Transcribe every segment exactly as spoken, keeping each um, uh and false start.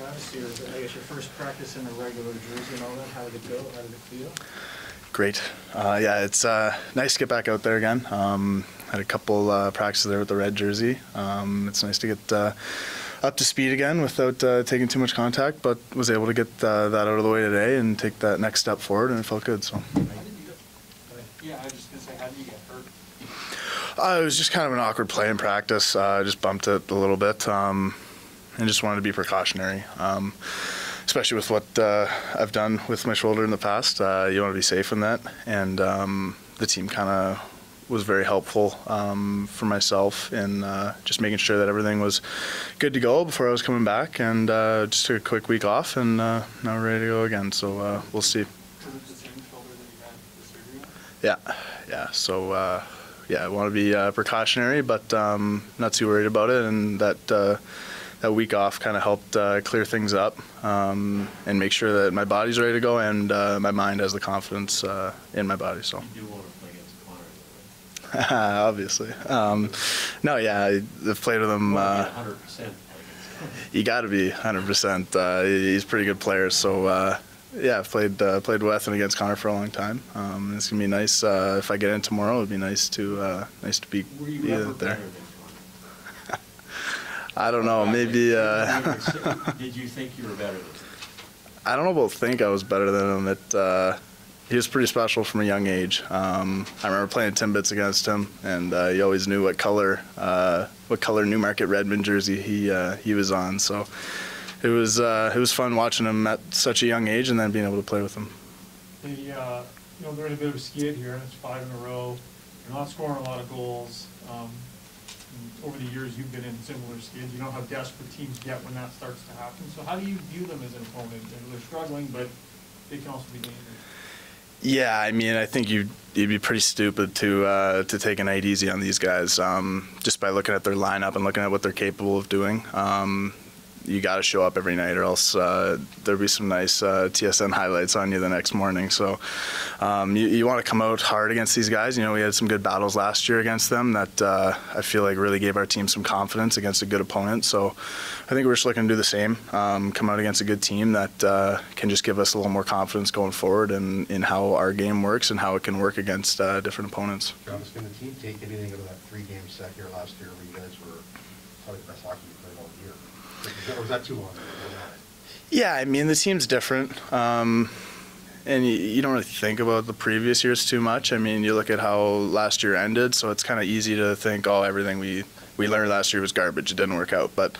Travis, your, I guess your first practice in a regular jersey and all that, how did it go? How did it feel? Great. Uh, yeah, it's uh, nice to get back out there again. Um, had a couple uh, practices there with the red jersey. Um, it's nice to get uh, up to speed again without uh, taking too much contact, but was able to get uh, that out of the way today and take that next step forward, and it felt good. So. How did you get, yeah, I was just going to say, how did you get hurt? Uh, it was just kind of an awkward play in practice. I uh, just bumped it a little bit um, and just wanted to be precautionary. Um, especially with what uh, I've done with my shoulder in the past, uh, you want to be safe in that. And um, the team kind of was very helpful um, for myself in uh, just making sure that everything was good to go before I was coming back. And uh, just took a quick week off, and uh, now we're ready to go again. So uh, we'll see. Because it's the same shoulder that you had the surgery on? Yeah, yeah. So. Uh, Yeah, I want to be uh, precautionary, but um, not too worried about it. And that uh, that week off kind of helped uh, clear things up um, and make sure that my body's ready to go and uh, my mind has the confidence uh, in my body. So. You do want to play against Connor, right? Obviously. Um, no, yeah, I've played with him. Uh, one hundred percent. You got to be one hundred percent. Uh, he's a pretty good player, so. Uh, Yeah, I've played, uh, played with and against Connor for a long time. Um, it's going to be nice. Uh, if I get in tomorrow, it would be nice to, uh, nice to be, be there. I don't know, maybe... Uh, Did you think you were better than him? I don't know about think I was better than him. It, uh, he was pretty special from a young age. Um, I remember playing Timbits against him, and uh, he always knew what color, uh, what color Newmarket Redmond jersey he, uh, he was on. So. It was uh, it was fun watching him at such a young age, and then being able to play with him. The uh, you know, they're in a bit of a skid here. It's five in a row. You're not scoring a lot of goals. Um, over the years, you've been in similar skids. You know how desperate teams get when that starts to happen. So how do you view them as an opponent? They're struggling, but they can also be dangerous. Yeah, I mean, I think you'd, you'd be pretty stupid to uh, to take a night easy on these guys um, just by looking at their lineup and looking at what they're capable of doing. Um, You got to show up every night, or else uh, there'll be some nice uh, T S N highlights on you the next morning. So um, you, you want to come out hard against these guys. You know, we had some good battles last year against them that uh, I feel like really gave our team some confidence against a good opponent. So I think we're just looking to do the same, um, come out against a good team that uh, can just give us a little more confidence going forward in, in how our game works and how it can work against uh, different opponents. Travis, can the team take anything out of that three-game set here last year where you guys were probably the best hockey you played all year? Or was that too long? Yeah, I mean, the team's different. Um, and you, you don't really think about the previous years too much. I mean, you look at how last year ended, so it's kind of easy to think, oh, everything we, we learned last year was garbage. It didn't work out. But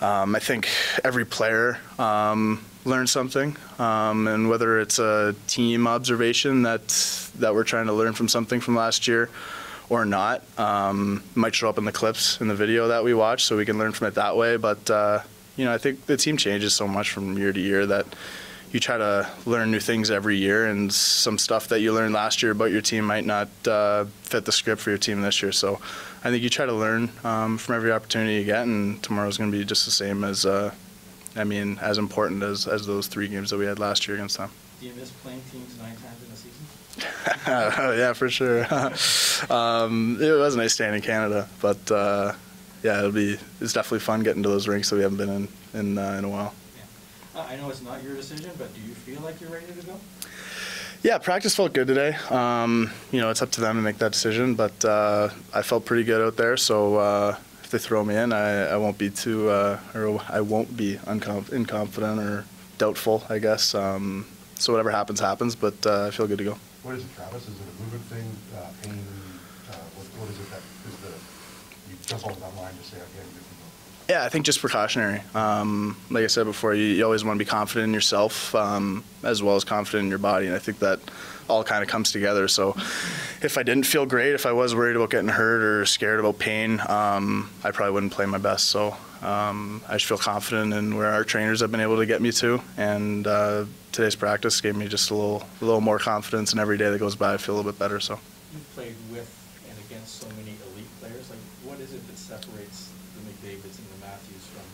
um, I think every player um, learned something. Um, and whether it's a team observation that, that we're trying to learn from something from last year, or not, um, might show up in the clips in the video that we watch, so we can learn from it that way. But uh, you know, I think the team changes so much from year to year that you try to learn new things every year, and some stuff that you learned last year about your team might not uh, fit the script for your team this year. So I think you try to learn um, from every opportunity you get, and tomorrow's going to be just the same as, uh, I mean, as important as, as those three games that we had last year against them. Do you miss playing teams nine times in a season? Yeah, for sure. um, it was a nice staying in Canada, but uh, yeah, it'll be. It's definitely fun getting to those rinks that we haven't been in in, uh, in a while. Yeah. Uh, I know it's not your decision, but do you feel like you're ready to go? Yeah, practice felt good today. Um, you know, it's up to them to make that decision, but uh, I felt pretty good out there. So uh, if they throw me in, I, I won't be too, uh, or I won't be unconfident or doubtful, I guess. Um, so whatever happens, happens. But uh, I feel good to go. What is it, Travis? Is it a movement thing? Uh, pain? Uh, what, what is it that is the you just hold that line to say, okay, I'm good to go? Yeah, I think just precautionary. Um, like I said before, you, you always want to be confident in yourself um, as well as confident in your body, and I think that all kind of comes together. So if I didn't feel great, if I was worried about getting hurt or scared about pain, um, I probably wouldn't play my best. So um, I just feel confident in where our trainers have been able to get me to, and uh, today's practice gave me just a little, a little more confidence, and every day that goes by I feel a little bit better. So. You've played with and against so many elite players. Like, what is it that separates the McDavids and the Matthews from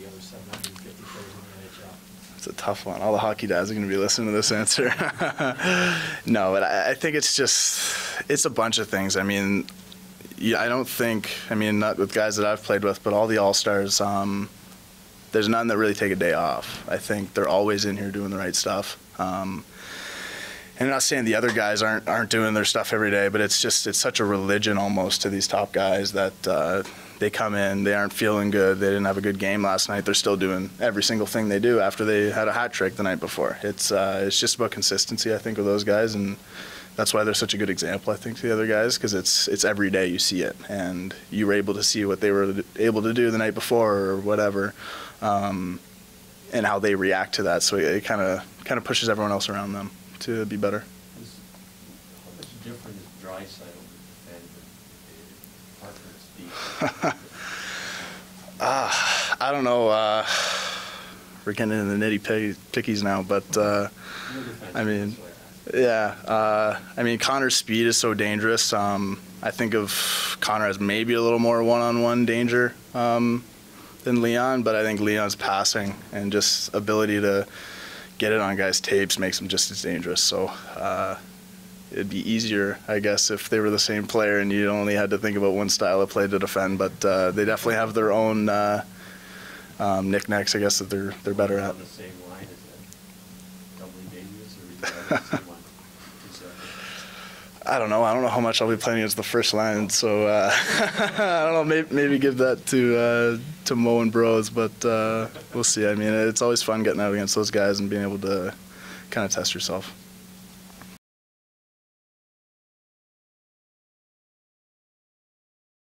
the other seven hundred fifty players in the N H L? It's a tough one. All the hockey dads are going to be listening to this answer. No, but I, I think it's just, it's a bunch of things. I mean, yeah, I don't think, I mean, not with guys that I've played with, but all the all-stars, um, there's none that really take a day off. I think they're always in here doing the right stuff. Um, and I'm not saying the other guys aren't aren't doing their stuff every day, but it's just it's such a religion almost to these top guys that uh, they come in, they aren't feeling good, they didn't have a good game last night, they're still doing every single thing they do after they had a hat trick the night before. It's uh, it's just about consistency, I think, with those guys, and that's why they're such a good example, I think, to the other guys, because it's it's every day you see it, and you were able to see what they were able to do the night before or whatever, um, and how they react to that. So it kind of kind of pushes everyone else around them to be better. Is, how much different is Draisaitl and Parker Speed? Ah, I don't know. Uh, we're getting into the nitty pickies now, but uh, I mean. Yeah, uh, I mean, Connor's speed is so dangerous. Um, I think of Connor as maybe a little more one-on-one danger um, than Leon, but I think Leon's passing and just ability to get it on guys' tapes makes him just as dangerous. So uh, it'd be easier, I guess, if they were the same player and you only had to think about one style of play to defend, but uh, they definitely have their own uh, um, knickknacks, I guess, that they're, they're better at. I don't know. I don't know how much I'll be playing against the first line, so uh, I don't know. Maybe, maybe give that to uh, to Mo and Bros, but uh, we'll see. I mean, it's always fun getting out against those guys and being able to kind of test yourself.